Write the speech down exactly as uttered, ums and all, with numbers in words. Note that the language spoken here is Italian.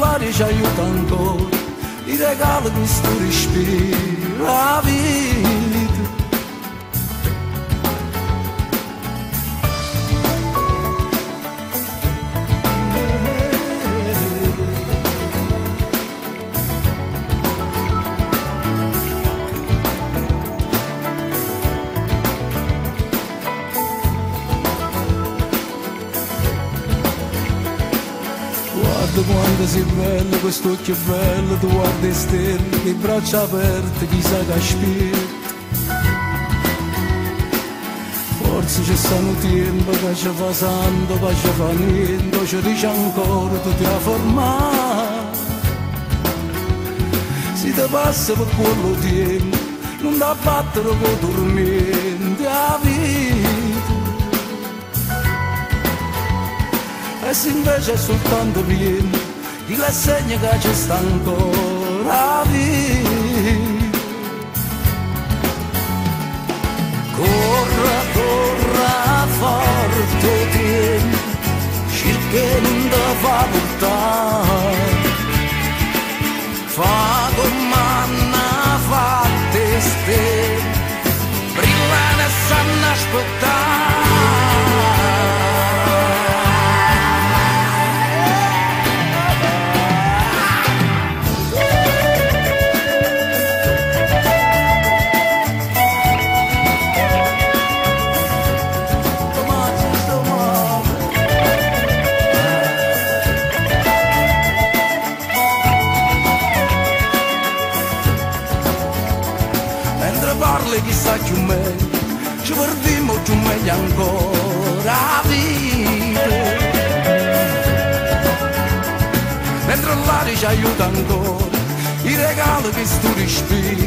L'aria ci aiuta ancora, ti regala questo respiro, la vita. Quanto sei bello, quest'occhio bello, tu guardi stelle, le braccia aperte, chissà che aspetta. Forse c'è stato un tempo che ci fa santo, che ci fa niente, ci dice ancora tu ti ha formato. Se ti passa per quello tempo, non ti abbattere con tormenti a vita. E se invece è soltanto pieno di la segna che ci sta ancora via. Corra, corra forte tempo, circa non ti fa buttare. Fa domanda, fa teste, brilla e sanno aspettare. Chissà più me, ci perdiamo più meglio ancora a vivere. Mentre l'aria ci aiuta ancora, i regali che tu respiri.